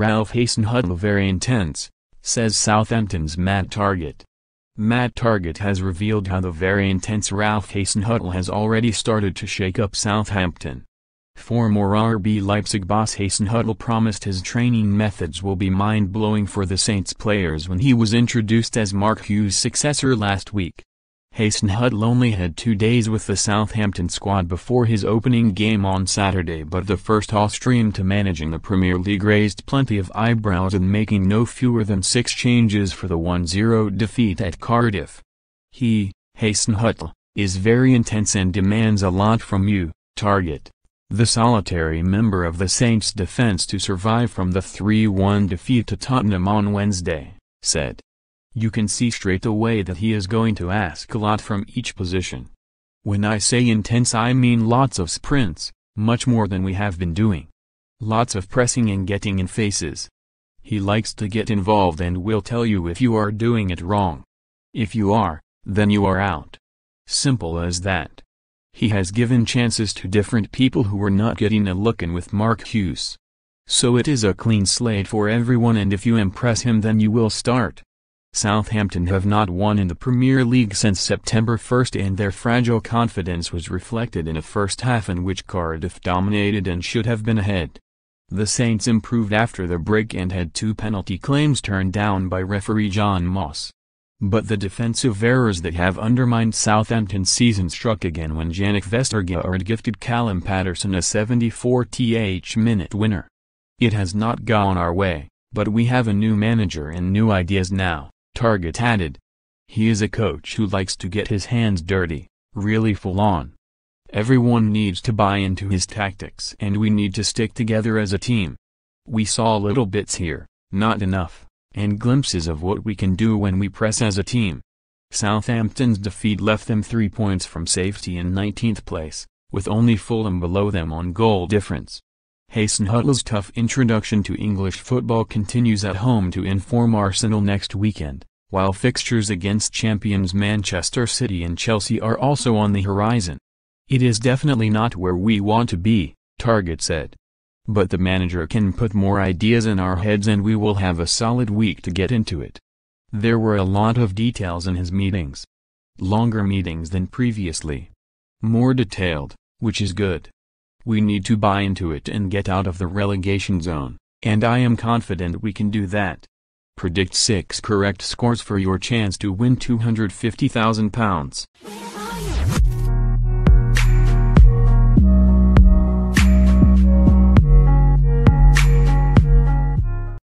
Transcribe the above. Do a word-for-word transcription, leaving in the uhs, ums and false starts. Ralph Hasenhuttl very intense, says Southampton's Matt Targett. Matt Targett has revealed how the very intense Ralph Hasenhuttl has already started to shake up Southampton. Former R B Leipzig boss Hasenhuttl promised his training methods will be mind-blowing for the Saints players when he was introduced as Mark Hughes' successor last week. Hasenhuttl only had two days with the Southampton squad before his opening game on Saturday, but the first Austrian to manage in the Premier League raised plenty of eyebrows in making no fewer than six changes for the one nil defeat at Cardiff. "He, Hasenhuttl, is very intense and demands a lot from you, Targett," the solitary member of the Saints' defense to survive from the three one defeat to Tottenham on Wednesday, said. "You can see straight away that he is going to ask a lot from each position. When I say intense, I mean lots of sprints, much more than we have been doing. Lots of pressing and getting in faces. He likes to get involved and will tell you if you are doing it wrong. If you are, then you are out. Simple as that." He has given chances to different people who were not getting a look in with Mark Hughes. "So it is a clean slate for everyone, and if you impress him then you will start." Southampton have not won in the Premier League since September first, and their fragile confidence was reflected in a first half in which Cardiff dominated and should have been ahead. The Saints improved after the break and had two penalty claims turned down by referee John Moss. But the defensive errors that have undermined Southampton's season struck again when Jannik Vestergaard gifted Callum Paterson a seventy-fourth minute winner. "It has not gone our way, but we have a new manager and new ideas now," Targett added. "He is a coach who likes to get his hands dirty, really full on. Everyone needs to buy into his tactics and we need to stick together as a team. We saw little bits here, not enough, and glimpses of what we can do when we press as a team." Southampton's defeat left them three points from safety in nineteenth place, with only Fulham below them on goal difference. Hasenhuttl's tough introduction to English football continues at home to inform Arsenal next weekend, while fixtures against champions Manchester City and Chelsea are also on the horizon. "It is definitely not where we want to be," Targett said. "But the manager can put more ideas in our heads and we will have a solid week to get into it." There were a lot of details in his meetings. Longer meetings than previously. More detailed, which is good. "We need to buy into it and get out of the relegation zone, and I am confident we can do that." Predict six correct scores for your chance to win two hundred fifty thousand pounds.